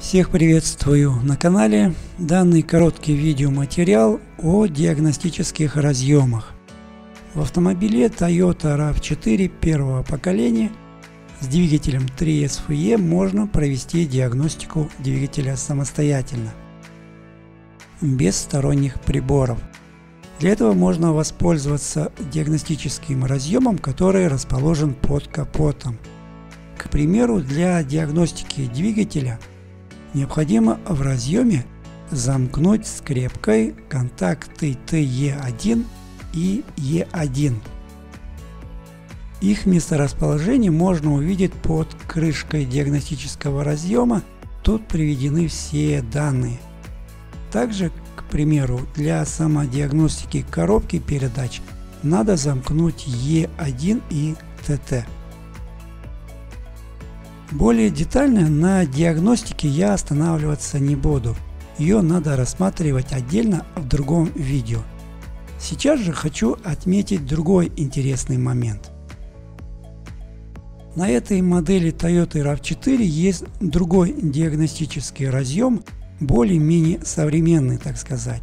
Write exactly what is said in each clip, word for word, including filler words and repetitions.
Всех приветствую на канале. Данный короткий видеоматериал о диагностических разъемах. В автомобиле Toyota рав четыре первого поколения с двигателем три эс эф и можно провести диагностику двигателя самостоятельно, без сторонних приборов. Для этого можно воспользоваться диагностическим разъемом, который расположен под капотом. К примеру, для диагностики двигателя необходимо в разъеме замкнуть скрепкой контакты тэ е один и е один. Их месторасположение можно увидеть под крышкой диагностического разъема. Тут приведены все данные. Также, к примеру, для самодиагностики коробки передач надо замкнуть е один и тэ тэ. Более детально на диагностике я останавливаться не буду, ее надо рассматривать отдельно в другом видео. Сейчас же хочу отметить другой интересный момент. На этой модели Toyota рав четыре есть другой диагностический разъем, более-менее современный, так сказать.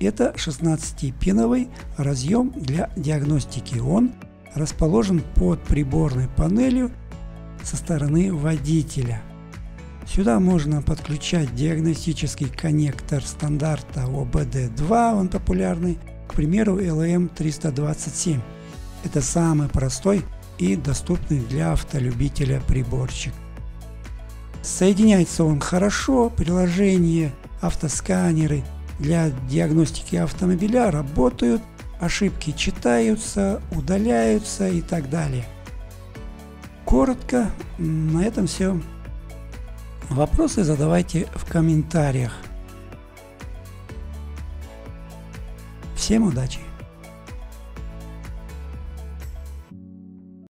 Это шестнадцатипиновый разъем для диагностики, он расположен под приборной панелью со стороны водителя. Сюда можно подключать диагностический коннектор стандарта о бэ дэ два, он популярный, к примеру эл эм триста двадцать семь. Это самый простой и доступный для автолюбителя приборчик. Соединяется он хорошо, приложения, автосканеры для диагностики автомобиля работают, ошибки читаются, удаляются и так далее. Коротко на этом все. Вопросы задавайте в комментариях. Всем удачи!